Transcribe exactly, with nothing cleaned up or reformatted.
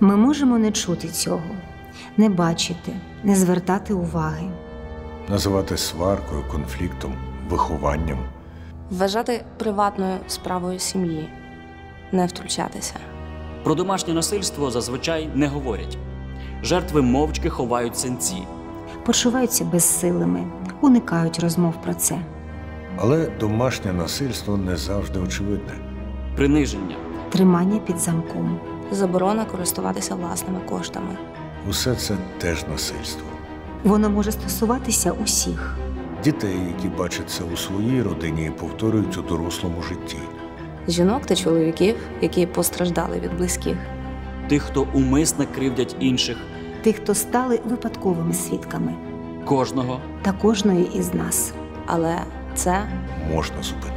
Ми можемо не чути цього, не бачити, не звертати уваги. Називати сваркою, конфліктом, вихованням. Вважати приватною справою сім'ї. Не втручатися. Про домашнє насильство зазвичай не говорять. Жертви мовчки ховають синці. Почуваються безсилими, уникають розмов про це. Але домашнє насильство не завжди очевидне. Приниження. Тримання під замком. Заборона користуватися власними коштами. Усе це теж насильство. Воно може стосуватися усіх. Дітей, які бачать це у своїй родині і повторюють у дорослому житті. Жінок та чоловіків, які постраждали від близьких. Тих, хто умисно кривдять інших. Тих, хто стали випадковими свідками. Кожного. Та кожної із нас. Але це можна зупинити.